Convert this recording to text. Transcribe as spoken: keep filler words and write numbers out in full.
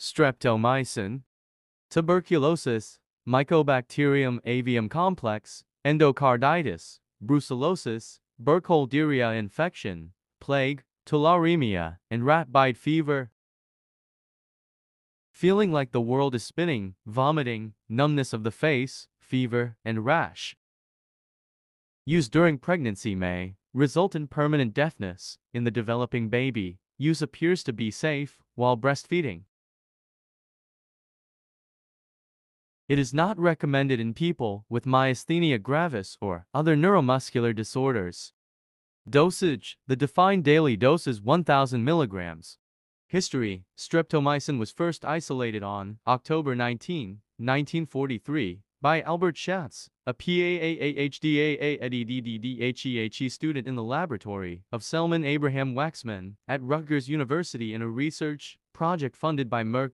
streptomycin, tuberculosis, mycobacterium avium complex, endocarditis, brucellosis, burkholderia infection, plague, tularemia, and rat bite fever. Feeling like the world is spinning, vomiting, numbness of the face, fever, and rash. Use during pregnancy may result in permanent deafness in the developing baby. Use appears to be safe while breastfeeding. It is not recommended in people with myasthenia gravis or other neuromuscular disorders. Dosage: the defined daily dose is one thousand milligrams. History: streptomycin was first isolated on October nineteenth, nineteen forty-three, by Albert Schatz, a PhD student in the laboratory of Selman Abraham Waxman at Rutgers University in a research project funded by Merck